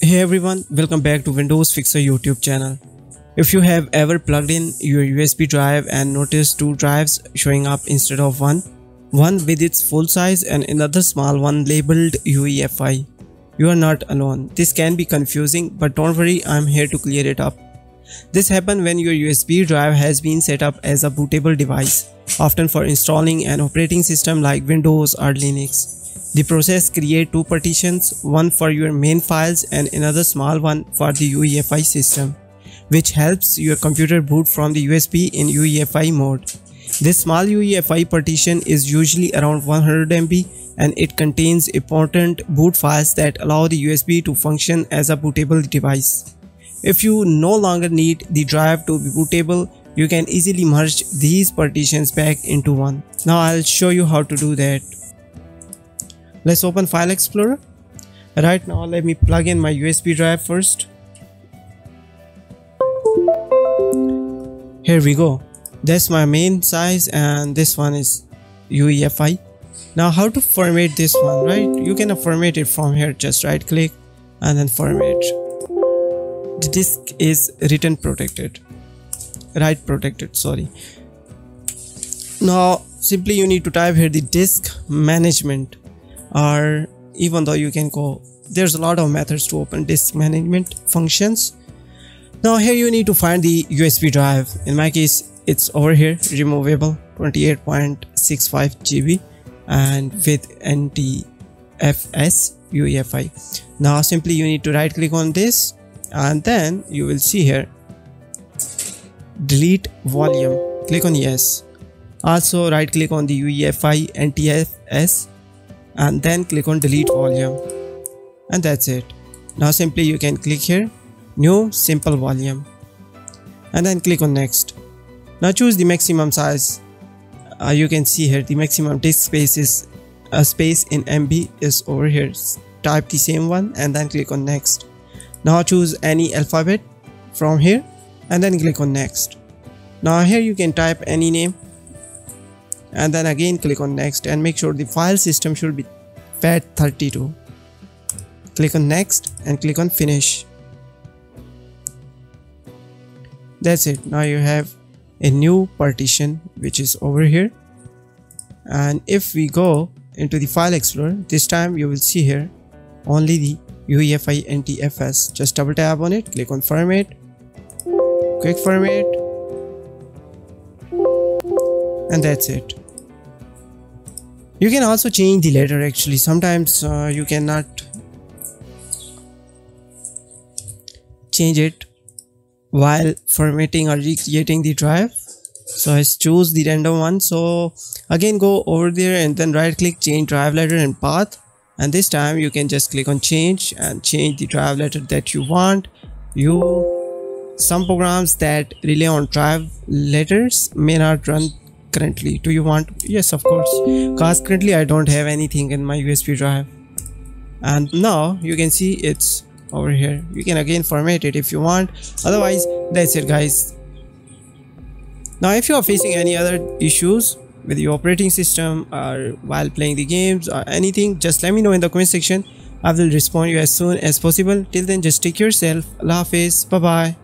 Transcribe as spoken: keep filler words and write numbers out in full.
Hey everyone, welcome back to Windows Fixer YouTube channel. If you have ever plugged in your U S B drive and noticed two drives showing up instead of one, one with its full size and another small one labeled U E F I, you are not alone. This can be confusing, but don't worry, I am here to clear it up. This happens when your U S B drive has been set up as a bootable device, often for installing an operating system like Windows or Linux. The process creates two partitions, one for your main files and another small one for the U E F I system, which helps your computer boot from the U S B in U E F I mode. This small U E F I partition is usually around one hundred megabytes and it contains important boot files that allow the U S B to function as a bootable device. If you no longer need the drive to be bootable, you can easily merge these partitions back into one. Now I'll show you how to do that. Let's open File Explorer. Right now, let me plug in my U S B drive first. Here we go. That's my main size and this one is U E F I. Now how to format this one, right? You can format it from here. Just right click and then format. The disk is written protected. Write protected, sorry. Now simply you need to type here the disk management. Or even though you can go, there's a lot of methods to open disk management functions. Now here you need to find the U S B drive. In my case, it's over here, removable, twenty-eight point six five gigabytes and with N T F S U E F I. Now simply you need to right click on this and then you will see here, delete volume, click on yes. Also right click on the U E F I N T F S and then click on delete volume, and that's it. Now simply you can click here, new simple volume, and then click on next. Now choose the maximum size. Uh, you can see here the maximum disk space is a uh, space in M B is over here. Type the same one and then click on next. Now choose any alphabet from here and then click on next. Now here you can type any name and then again click on next, and make sure the file system should be FAT thirty-two. Click on next and click on finish. That's it. Now you have a new partition which is over here, and if we go into the File Explorer, this time you will see here only the U E F I N T F S. Just double tap on it, click on format, quick format, and that's it. You can also change the letter actually. Sometimes uh, you cannot change it while formatting or recreating the drive. So I choose the random one. So again go over there and then right click, change drive letter and path. And this time you can just click on change and change the drive letter that you want. You some programs that rely on drive letters may not run currently. Do you want? Yes, of course, because currently I don't have anything in my U S B drive. And now you can see it's over here. You can again format it if you want. Otherwise, that's it guys. Now if you are facing any other issues with your operating system or while playing the games or anything, just let me know in the comment section. I will respond you as soon as possible. Till then, just take yourself. Allah Hafiz. Bye bye.